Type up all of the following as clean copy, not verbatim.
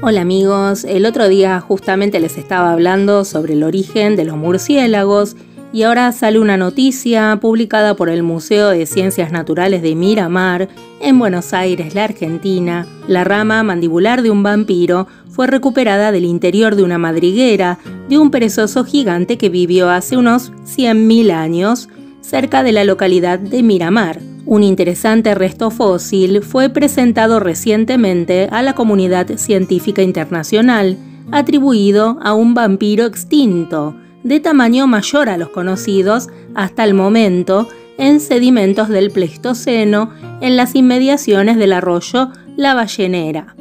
Hola amigos, el otro día justamente les estaba hablando sobre el origen de los murciélagos y ahora sale una noticia publicada por el Museo de Ciencias Naturales de Miramar en Buenos Aires, la Argentina. La rama mandibular de un vampiro fue recuperada del interior de una madriguera de un perezoso gigante que vivió hace unos 100.000 años cerca de la localidad de Miramar. Un interesante resto fósil fue presentado recientemente a la comunidad científica internacional, atribuido a un vampiro extinto, de tamaño mayor a los conocidos hasta el momento, en sedimentos del Pleistoceno, en las inmediaciones del arroyo La Ballenera.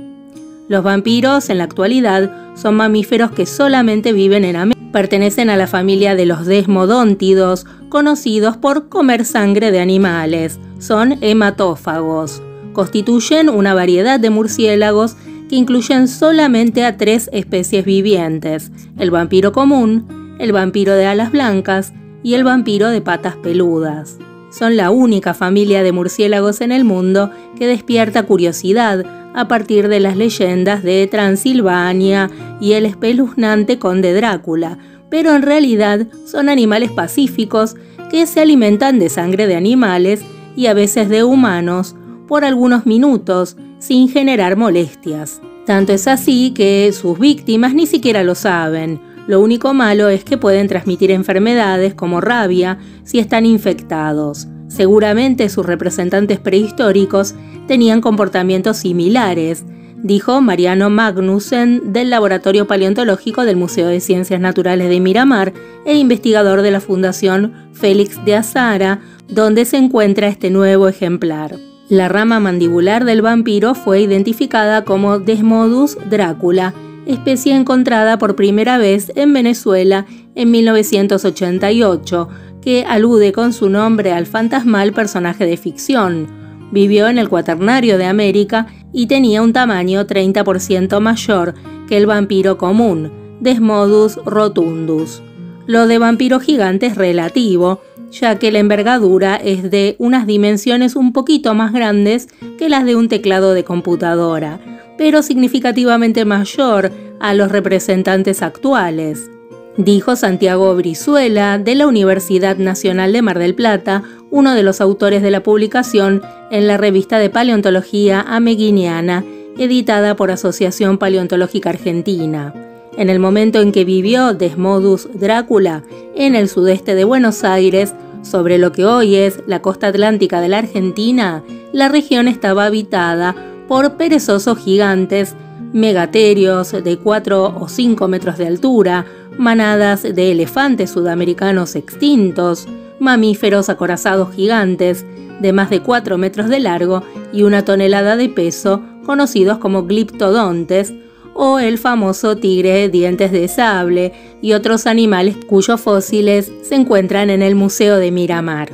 Los vampiros, en la actualidad, son mamíferos que solamente viven en América. Pertenecen a la familia de los desmodóntidos, conocidos por comer sangre de animales. Son hematófagos. Constituyen una variedad de murciélagos que incluyen solamente a 3 especies vivientes: el vampiro común, el vampiro de alas blancas y el vampiro de patas peludas. Son la única familia de murciélagos en el mundo que despierta curiosidad a partir de las leyendas de Transilvania y el espeluznante conde Drácula, pero en realidad son animales pacíficos que se alimentan de sangre de animales y a veces de humanos por algunos minutos sin generar molestias. Tanto es así que sus víctimas ni siquiera lo saben. Lo único malo es que pueden transmitir enfermedades como rabia si están infectados. Seguramente sus representantes prehistóricos tenían comportamientos similares, dijo Mariano Magnussen del Laboratorio Paleontológico del Museo de Ciencias Naturales de Miramar e investigador de la Fundación Félix de Azara, donde se encuentra este nuevo ejemplar. La rama mandibular del vampiro fue identificada como Desmodus draculae, especie encontrada por primera vez en Venezuela en 1988, que alude con su nombre al fantasmal personaje de ficción. Vivió en el Cuaternario de América y tenía un tamaño 30% mayor que el vampiro común, Desmodus rotundus. Lo de vampiro gigante es relativo, ya que la envergadura es de unas dimensiones un poquito más grandes que las de un teclado de computadora, pero significativamente mayor a los representantes actuales, dijo Santiago Brizuela de la Universidad Nacional de Mar del Plata, uno de los autores de la publicación en la revista de paleontología ameguiniana, editada por Asociación Paleontológica Argentina. En el momento en que vivió Desmodus Drácula en el sudeste de Buenos Aires, sobre lo que hoy es la costa atlántica de la Argentina, la región estaba habitada por perezosos gigantes, megaterios de 4 o 5 metros de altura, manadas de elefantes sudamericanos extintos, mamíferos acorazados gigantes de más de 4 metros de largo y una tonelada de peso, conocidos como gliptodontes, o el famoso tigre de dientes de sable y otros animales cuyos fósiles se encuentran en el Museo de Miramar.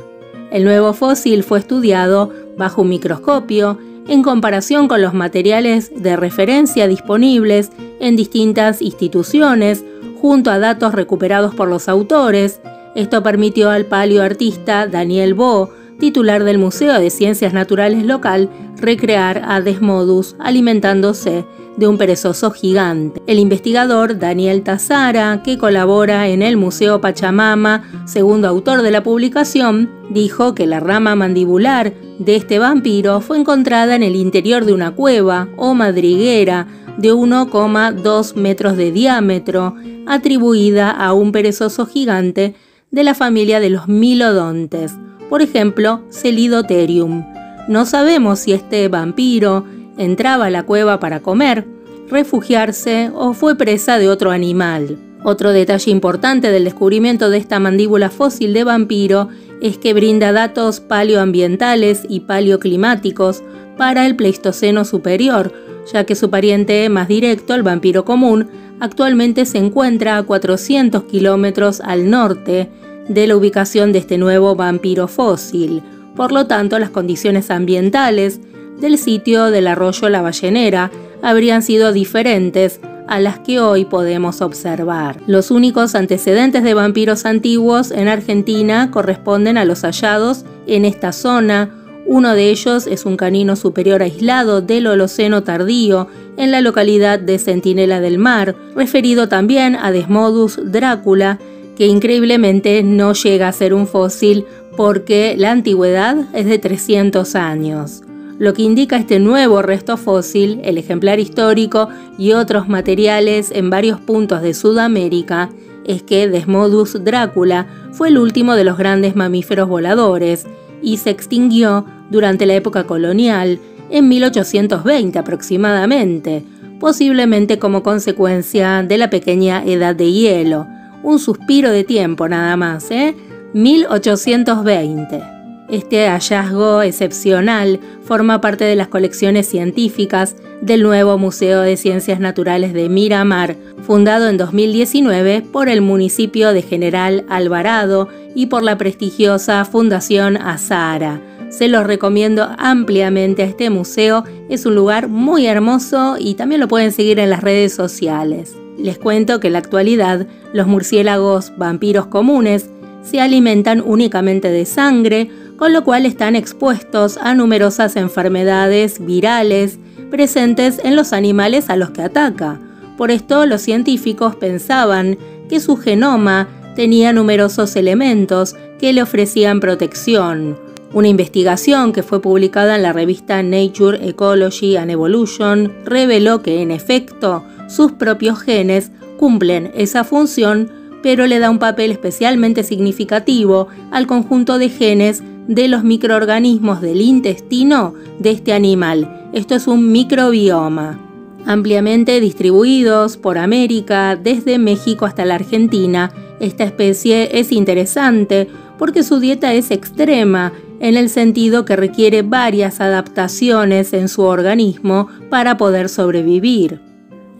El nuevo fósil fue estudiado bajo un microscopio en comparación con los materiales de referencia disponibles en distintas instituciones, junto a datos recuperados por los autores. Esto permitió al paleoartista Daniel Bo, titular del Museo de Ciencias Naturales local, recrear a Desmodus alimentándose de un perezoso gigante. El investigador Daniel Tassara, que colabora en el Museo Pachamama, segundo autor de la publicación, dijo que la rama mandibular de este vampiro fue encontrada en el interior de una cueva o madriguera de 1,2 metros de diámetro, atribuida a un perezoso gigante de la familia de los milodontes, por ejemplo, celidotherium. No sabemos si este vampiro entraba a la cueva para comer, refugiarse o fue presa de otro animal. Otro detalle importante del descubrimiento de esta mandíbula fósil de vampiro es que brinda datos paleoambientales y paleoclimáticos para el Pleistoceno superior, ya que su pariente más directo, el vampiro común, actualmente se encuentra a 400 kilómetros al norte de la ubicación de este nuevo vampiro fósil. Por lo tanto, las condiciones ambientales del sitio del arroyo La Ballenera habrían sido diferentes a las que hoy podemos observar. Los únicos antecedentes de vampiros antiguos en Argentina corresponden a los hallados en esta zona, Uno de ellos es un canino superior aislado del Holoceno tardío en la localidad de Centinela del Mar, referido también a Desmodus Drácula, que increíblemente no llega a ser un fósil porque la antigüedad es de 300 años. Lo que indica este nuevo resto fósil, el ejemplar histórico y otros materiales en varios puntos de Sudamérica, es que Desmodus Drácula fue el último de los grandes mamíferos voladores y se extinguió durante la época colonial, en 1820 aproximadamente, posiblemente como consecuencia de la pequeña edad de hielo. Un suspiro de tiempo nada más, 1820. Este hallazgo excepcional forma parte de las colecciones científicas del nuevo Museo de Ciencias Naturales de Miramar, fundado en 2019 por el municipio de General Alvarado y por la prestigiosa Fundación Azara. Se los recomiendo ampliamente a este museo, es un lugar muy hermoso y también lo pueden seguir en las redes sociales. Les cuento que en la actualidad los murciélagos vampiros comunes se alimentan únicamente de sangre, con lo cual están expuestos a numerosas enfermedades virales presentes en los animales a los que ataca. Por esto, los científicos pensaban que su genoma tenía numerosos elementos que le ofrecían protección. Una investigación que fue publicada en la revista Nature Ecology and Evolution reveló que, en efecto, sus propios genes cumplen esa función, pero le da un papel especialmente significativo al conjunto de genes de los microorganismos del intestino de este animal. Esto es un microbioma. Ampliamente distribuidos por América, desde México hasta la Argentina, esta especie es interesante porque su dieta es extrema, en el sentido que requiere varias adaptaciones en su organismo para poder sobrevivir.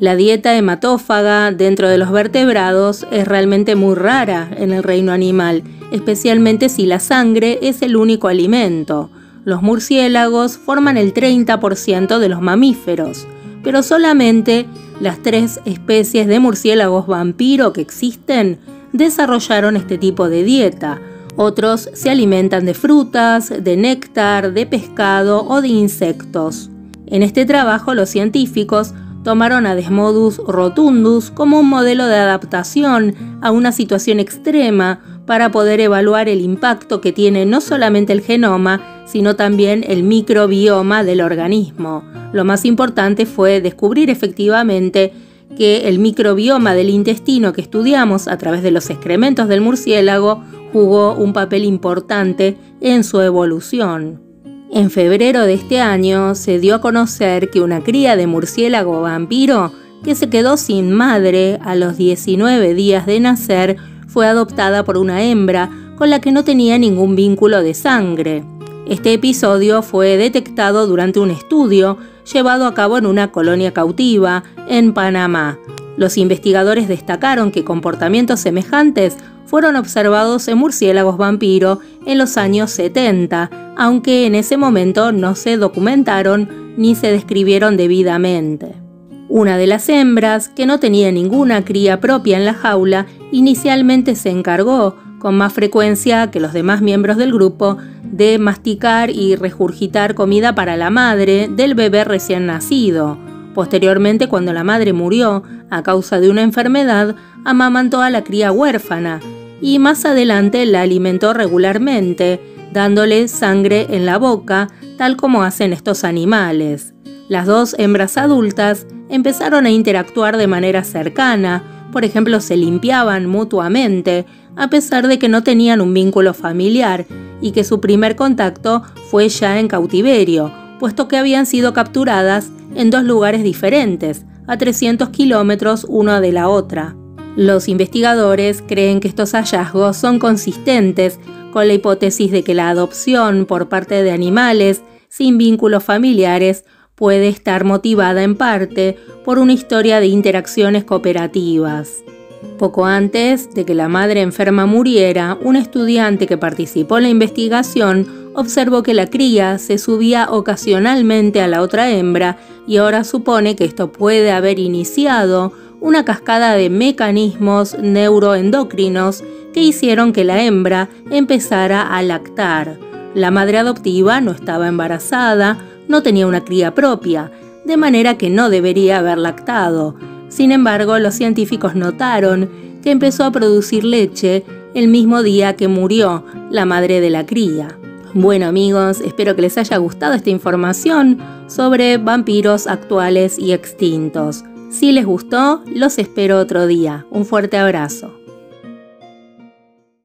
La dieta hematófaga dentro de los vertebrados es realmente muy rara en el reino animal, especialmente si la sangre es el único alimento. Los murciélagos forman el 30% de los mamíferos, pero solamente las 3 especies de murciélagos vampiro que existen desarrollaron este tipo de dieta. Otros se alimentan de frutas, de néctar, de pescado o de insectos. En este trabajo los científicos tomaron a Desmodus rotundus como un modelo de adaptación a una situación extrema para poder evaluar el impacto que tiene no solamente el genoma, sino también el microbioma del organismo. Lo más importante fue descubrir efectivamente que el microbioma del intestino que estudiamos a través de los excrementos del murciélago jugó un papel importante en su evolución. En febrero de este año se dio a conocer que una cría de murciélago vampiro que se quedó sin madre a los 19 días de nacer fue adoptada por una hembra con la que no tenía ningún vínculo de sangre. Este episodio fue detectado durante un estudio llevado a cabo en una colonia cautiva en Panamá. Los investigadores destacaron que comportamientos semejantes fueron observados en murciélagos vampiro en los años 70, aunque en ese momento no se documentaron ni se describieron debidamente. Una de las hembras, que no tenía ninguna cría propia en la jaula, inicialmente se encargó, con más frecuencia que los demás miembros del grupo, de masticar y regurgitar comida para la madre del bebé recién nacido. Posteriormente, cuando la madre murió a causa de una enfermedad, amamantó a la cría huérfana y más adelante la alimentó regularmente, dándole sangre en la boca, tal como hacen estos animales. Las 2 hembras adultas empezaron a interactuar de manera cercana, por ejemplo, se limpiaban mutuamente, a pesar de que no tenían un vínculo familiar y que su primer contacto fue ya en cautiverio, puesto que habían sido capturadas en 2 lugares diferentes, a 300 kilómetros una de la otra. Los investigadores creen que estos hallazgos son consistentes con la hipótesis de que la adopción por parte de animales sin vínculos familiares puede estar motivada en parte por una historia de interacciones cooperativas. Poco antes de que la madre enferma muriera, un estudiante que participó en la investigación observó que la cría se subía ocasionalmente a la otra hembra y ahora supone que esto puede haber iniciado una cascada de mecanismos neuroendocrinos que hicieron que la hembra empezara a lactar. La madre adoptiva no estaba embarazada, no tenía una cría propia, de manera que no debería haber lactado. Sin embargo, los científicos notaron que empezó a producir leche el mismo día que murió la madre de la cría. Bueno amigos, espero que les haya gustado esta información sobre vampiros actuales y extintos. Si les gustó, los espero otro día. Un fuerte abrazo.